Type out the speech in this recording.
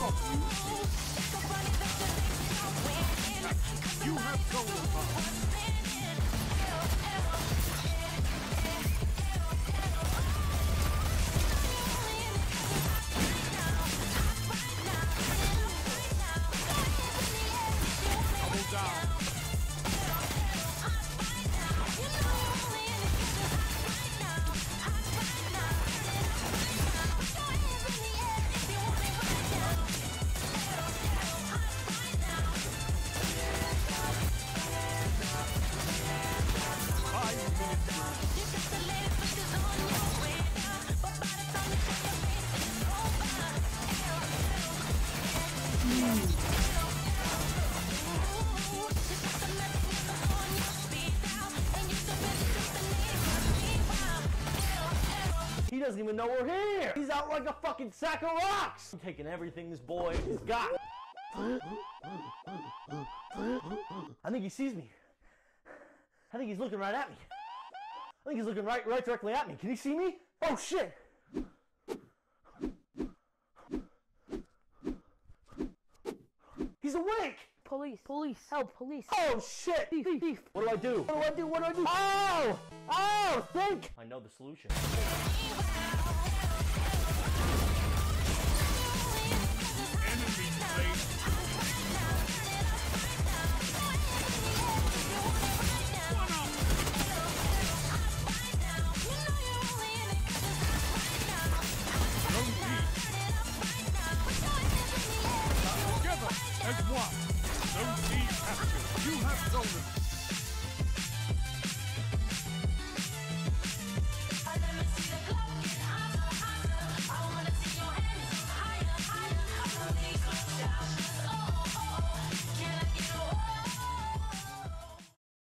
You have gold for us. He doesn't even know we're here! He's out like a fucking sack of rocks! I'm taking everything this boy has got. I think he sees me. I think he's looking right at me. I think he's looking right directly at me. Can he see me? Oh shit! He's awake! Police. Police. Help. Police. Oh shit! Thief. Thief. What do I do? What do I do? What do I do? Oh! Oh! Think! I know the solution. Together as one. No need action. You have stolen.